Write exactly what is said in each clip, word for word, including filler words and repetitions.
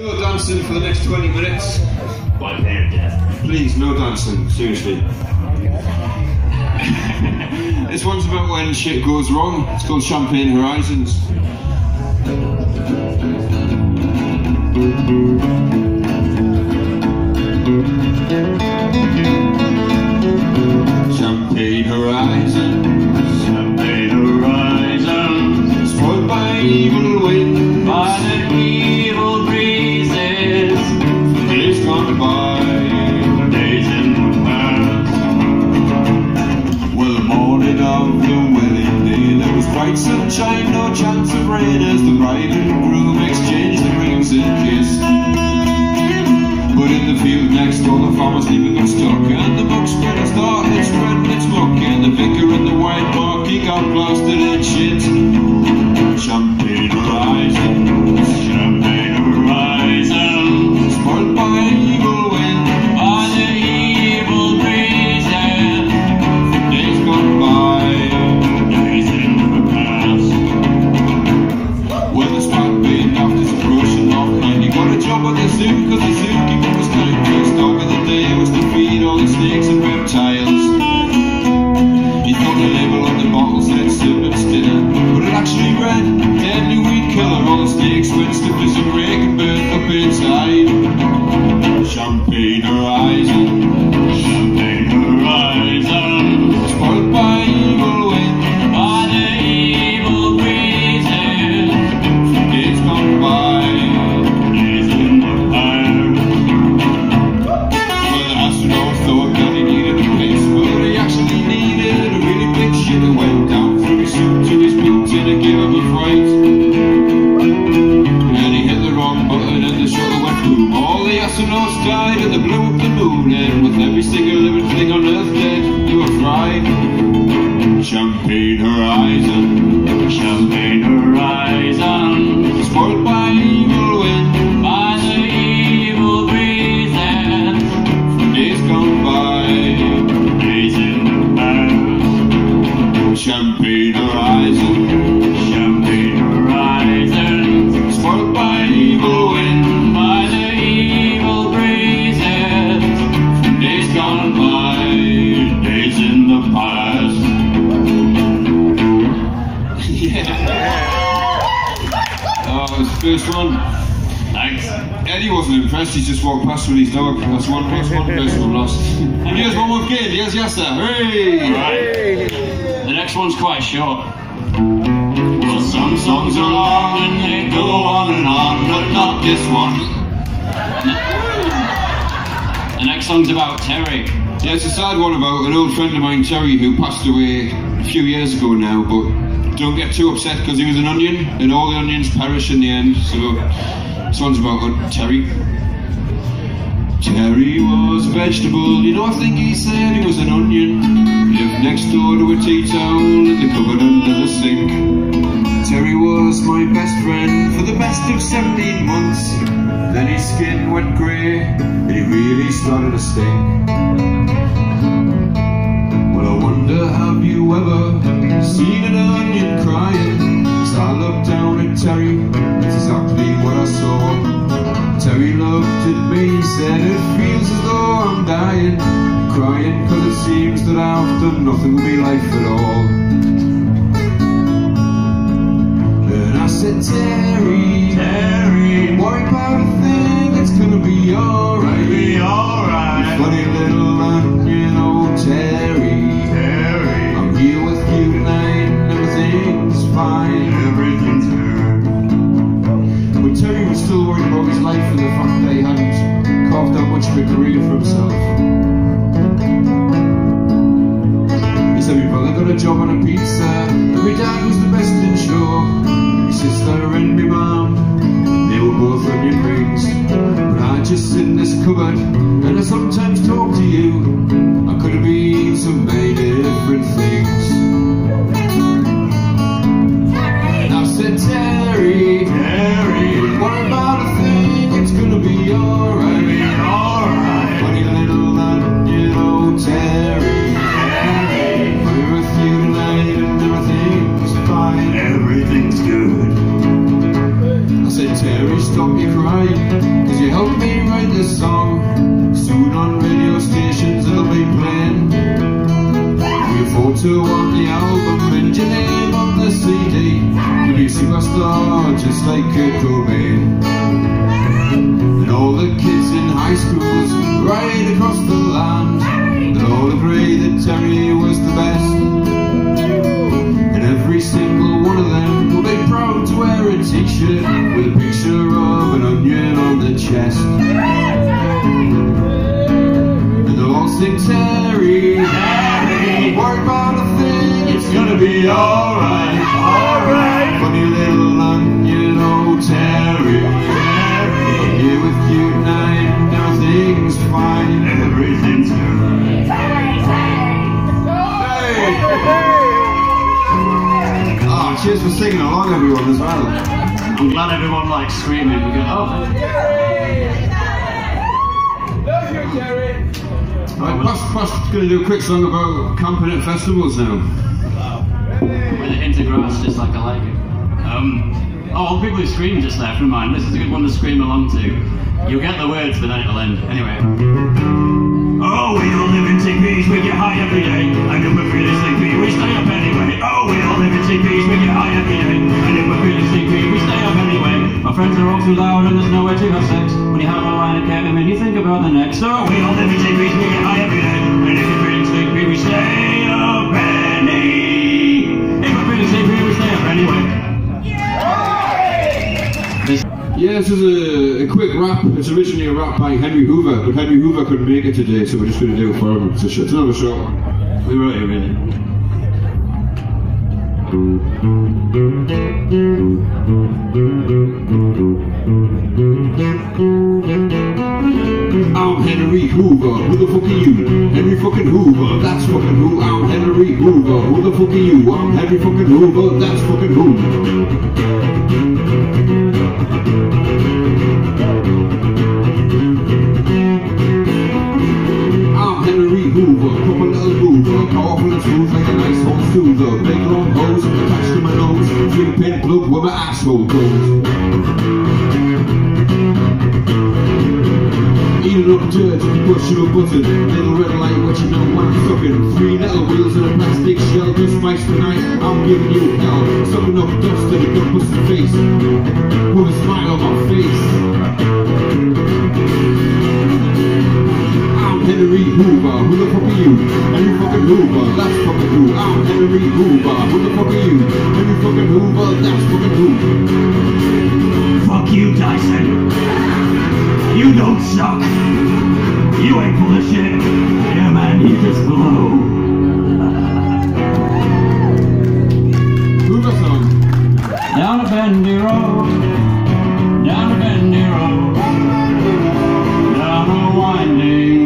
No dancing for the next twenty minutes. By their death. Please, no dancing, seriously. This one's about when shit goes wrong. It's called Champagne Horizons. Champagne Horizons, Champagne Horizons, spoiled by evil wind, by the evil breezes, from days gone by, from days in the past. Well, the morning of the wedding day, there was bright sunshine, no chance of rain, as the bride and groom exchanged the rings and kissed. But in the field next door, the farmer's leaving got stuck, and the book spreader started spreading its muck, and the vicar in the white bark, he got blasted and shit. Champagne Horizons, Champagne Horizons, spoiled by evil wind, by the evil breezes, from days gone by, days in the past. When the spat paid after his promotion off, and he got a job at the zoo, cause the zoo was to feed all the snakes and reptiles. He thought the label on the bottle said serpent's dinner, but it actually read deadly weed killer. All the snakes went stiff as a rake and burned up inside. Champagne Horizon, Champagne Horizon, spoiled by evil wind, by the evil breezes, from days gone by. He's just walked past with his dog. That's one plus one person I've lost. And here's one more kid. Yes, yes, sir. Hey! Right. The next one's quite short. Well, some songs are long and they go on and on, but not this one. The next song's about Terry. Yeah, it's a sad one about an old friend of mine, Terry, who passed away a few years ago now, but don't get too upset because he was an onion, and all the onions perish in the end, so this one's about uh, Terry. Terry was a vegetable, you know, I think he said he was an onion. Lived next door to a tea towel in the cupboard under the sink. Terry was my best friend for the best of seventeen months. Then his skin went grey and he really started to stink. Well, I wonder, have you ever seen an onion crying? As I looked down at Terry, that's exactly what I saw. Terry looked at me, he said, it feels as though I'm dying, crying cause it seems that I've done nothing with my life at all. And I said, Terry, Terry, don't worry about a thing, it's gonna be alright, be alright, you funny little onion, oh Terry, Terry, I'm here with you tonight, and everything's fine, everything's fine. But Terry was still worried about his life and the fact that he hadn't carved out much of a career for himself. He said, my brother got a job on a pizza, and my dad was the best in show. My sister and my mum, they were both onion rings. But I just sit in this cupboard, and I sometimes talk to you. I could have been so many different things. And I said, Terry, Terry, what about a thing? It's gonna be alright, be alright. Funny little onion, oh Terry, Terry, we're with you tonight and everything's fine, everything's good. I said, Terry, stop your crying. two on the album and your name on the C D. Lucy was star just like Kurt Cobain. And all the kids in high schools right across the land, they'd all agree that Terry was the best. And every single one of them will be proud to wear a t-shirt with a picture of an onion on the chest. And they'll all sing Terry, Terry, worry about a thing, it's gonna be alright, alright. Funny little onion, oh Terry, Terry, I'm here with you tonight, everything's fine, everything's fine. Terry, Terry, hey! Oh, cheers for singing along, everyone, as well. I'm glad everyone likes screaming. We go, oh. Love you, Terry. Right, Posh, Posh is going to do a quick song about camping at festivals now. Wow. With a hint of grass, just like I like it. Um, oh, all people who screamed just left, never mind. This is a good one to scream along to. You'll get the words, but then it'll end. Anyway. Oh, we all live in teepees, we get high every day. And if we're feeling sleepy, we stay up anyway. Oh, we all live in teepees, we get high every day. And if we're feeling sleepy, we stay up anyway. Our friends are all too loud and there's nowhere to have sex. When you have a line of ketamine, and you think about the next. Oh, we all live in teepees, we get high every day. And if we're feeling sleepy, we stay up anyway. If we're feeling sleepy, we stay up anyway. Yeah, this is a, a quick rap. It's originally a rap by Henry Hoover, but Henry Hoover couldn't make it today, so we're just going to do it for him. It's, a sh it's another short one. We wrote it, really. I'm Henry Hoover, who the fuck are you? Henry fucking Hoover, that's fucking who. I'm Henry Hoover, who the fuck are you? I'm Henry fucking Hoover, that's fucking who. I'm Henry Hoover, proper little Hoover, powerful and smooth like a nice old soother. Big long hose attached to my nose, three pin plug where my asshole goes. Eating up dirt, pushing a button, little red light watching out when I'm sucking. Three little wheels and a plastic shell, just spice tonight, I'm giving you hell. Sucking up dust and a gut busting face, put a smile on my face. I'm Henry Hoover, who the fuck are you? Henry fucking Hoover, that's fucking who. I'm Henry Hoover, who the fuck are you? Henry fucking Hoover, that's fucking who. Fuck you, Dyson. You don't suck. You ain't full of shit. Yeah, man, you just blow. Hoover song. Down a bendy road. Down a bendy road. Down a winding.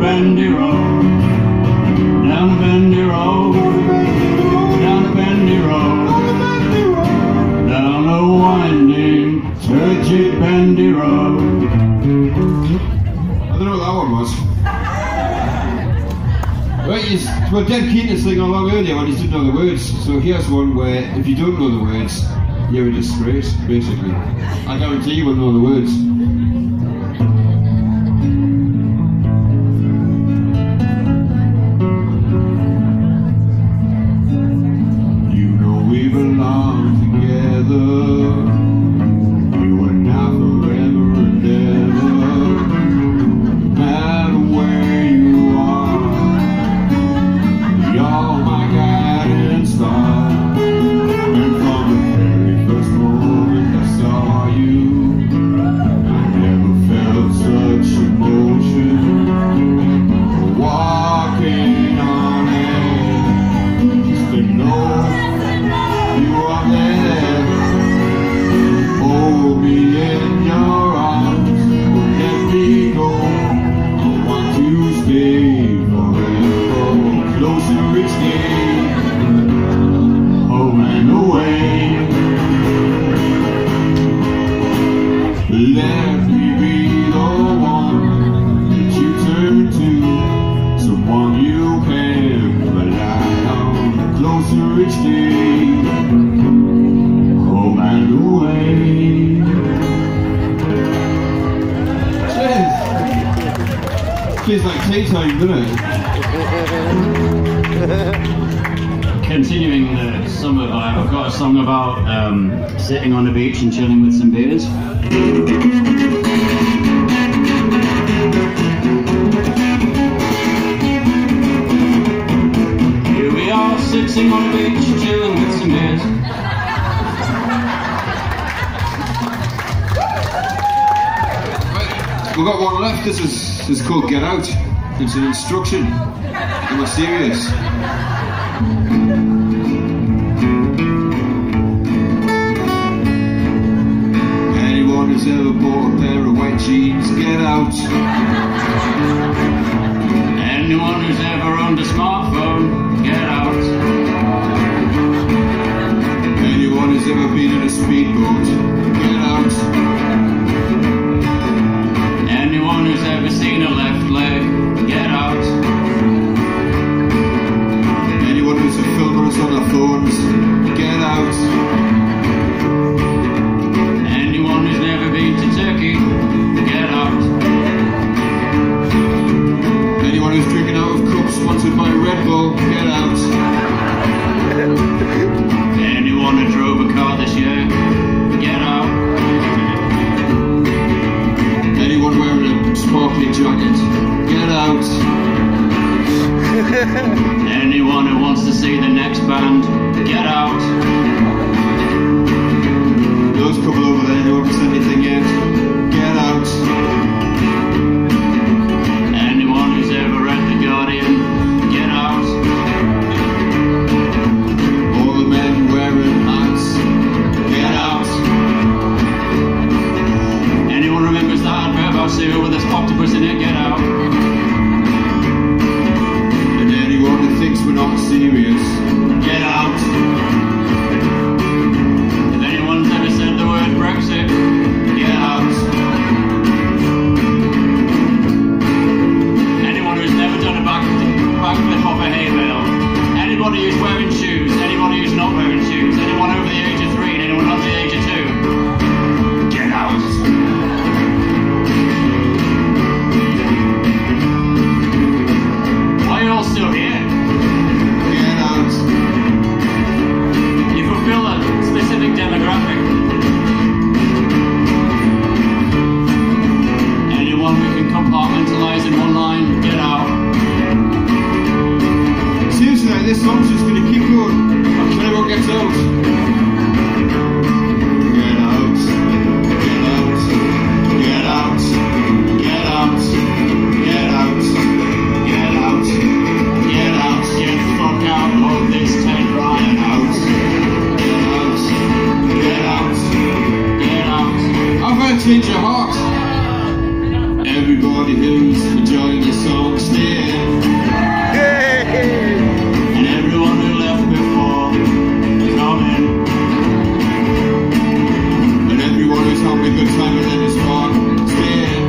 Bendy road, down the bendy road, down the bendy road, down the winding, churchy bendy road. I don't know what that one was. Right, you, well, Deb Keenan sang along earlier when he didn't know the words, so here's one where if you don't know the words, you're in disgrace, basically. I guarantee you won't know the words. It's like tea time, isn't it? Continuing the summer vibe, I've got a song about um, sitting on the beach and chilling with some beers. Here we are, sitting on the beach and chilling with some beers. We've got one left. This is, this is called Get Out. It's an instruction. Am I serious? Anyone who's ever bought a pair of wet jeans, get out. Anyone who's ever owned a smartphone, get out. Anyone who's ever been in a speedboat, get out. Anyone who's ever seen a left leg, get out. Who's filming us on our phones, get out. Anyone who's never been to Turkey, get out. Anyone who's drinking out of cups sponsored by Red Bull, get out. Anyone who drove a car this year, get out. Anyone wearing a sparkly jacket, get out. Anyone who wants to see the next band, get out. Those couple over there who haven't said anything yet, get out. Anyone who's ever read The Guardian, get out. All the men wearing hats, get out. Anyone remembers that advert about cereal with this octopus in it, get out. Anyone who thinks we're not serious, get out. If anyone's ever said the word Brexit, get out. Anyone who's never done a backflip back off a hay bale. Anyone who's wearing shoes, anyone who's not wearing shoes, anyone over the age of three and anyone under the age of two, get out. Still here. Get out. You fulfill a specific demographic. Anyone who can compartmentalise in one line, get out. Seriously, like, this song's just going to keep going until everyone gets out. Get out. Get out. Get out. Get out. Get out. Get out. Get out. Get out, get the fuck out, hold this tent right out. Get out, get out, get out. I'm gonna change your heart. Everybody who's enjoying the song, stay in. And everyone who left before, come in. And everyone who's having a good time and then is gone, stay in.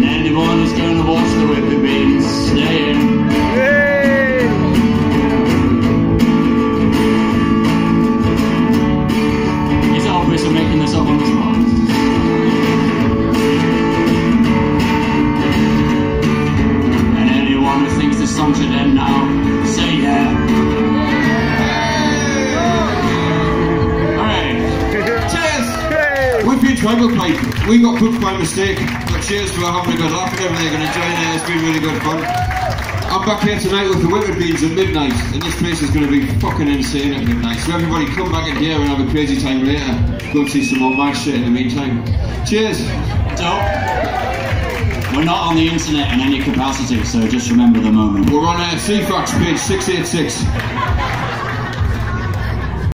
Anyone who's going to watch the Whippet Beans, stay in. Hey. It's obvious I'm making this up on the spot. And anyone who thinks this song should end now, say yeah. Triflepipe. We got cooked by mistake, but cheers for having a good laugh and everything and enjoying it. It's been really good fun. I'm back here tonight with the Whippet Beans at midnight, and this place is going to be fucking insane at midnight. So everybody come back in here and have a crazy time later. Go see some more mad shit in the meantime. Cheers. So, we're not on the internet in any capacity, so just remember the moment. We're on uh, C F O X, page six eighty-six.